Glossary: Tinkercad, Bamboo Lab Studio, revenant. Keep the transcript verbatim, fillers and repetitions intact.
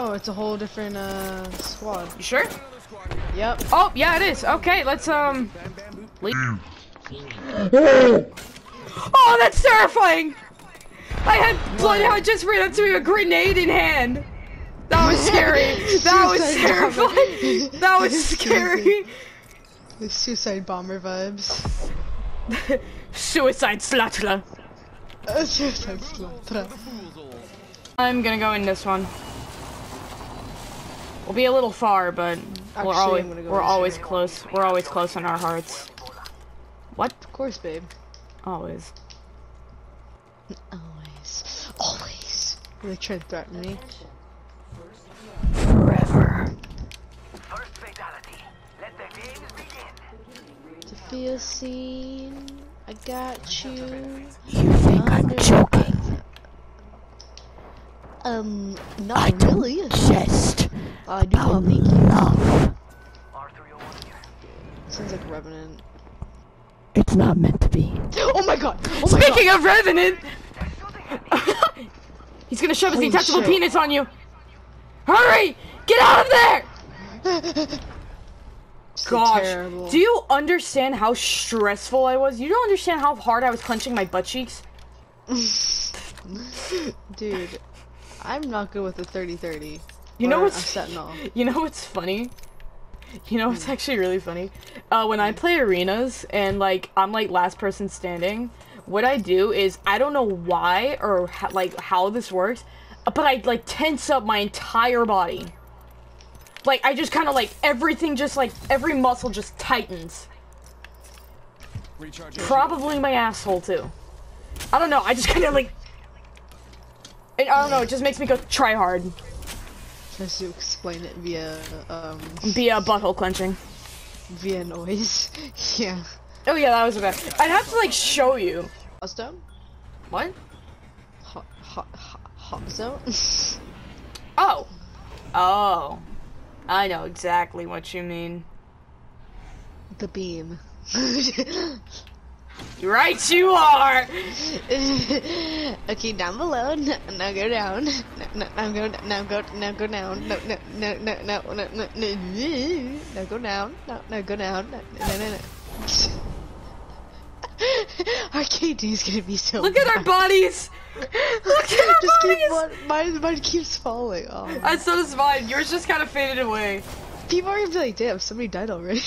Oh, it's a whole different uh squad. You sure? Yep. Oh, yeah, it is. Okay, let's um leave. Oh, that's terrifying! I had blood. I just ran up to me with a grenade in hand. That was scary. That was terrifying. That was scary. The suicide bomber vibes. Suicide slaughter. Uh, suicide slaughter. I'm gonna go in this one. We'll be a little far, but Actually, we're always go we're always here. close. We're always close in our hearts. What? Of course, babe. Always. Always. Always. They try to threaten me. Forever. First fatality. Let the games begin. To feel seen, I got you. You think I'm joking? Um, not I really. I just uh, do about love. Sounds like Revenant. It's not meant to be. Oh my god! Oh my Speaking god. of Revenant! He's gonna shove Holy his detachable shit. penis on you! Hurry! Get out of there! So Gosh, terrible. Do you understand how stressful I was? You don't understand how hard I was clenching my butt cheeks? Dude, I'm not good with the thirty thirty. You know what's You know what's funny? You know, it's actually really funny. Uh, when I play arenas and like I'm like last person standing, what I do is I don't know why or how, like how this works, but I like tense up my entire body. Like I just kind of like everything, just like every muscle just tightens. Probably my asshole too. I don't know. I just kind of like, and I don't know. It just makes me go try hard. Tries to explain it via um via butthole clenching, via noise. Yeah. Oh yeah, that was a bad. I'd have to like show you. Hot zone? What? Hot hot hot, hot zone? Oh, oh, I know exactly what you mean. The beam. Right, you are. Okay, down below. Now, now go down. Now, now go. Now go. Now go down. No, no, no, no, no, no, no, no. Now go down. No, no, go down. No, no, no, no. Our K D's gonna be so. Look bad. at our bodies. Look at our just bodies. Keep one, mine, mine keeps falling. Oh. And so does mine. Yours just kind of faded away. People are gonna be like, "Damn, somebody died already."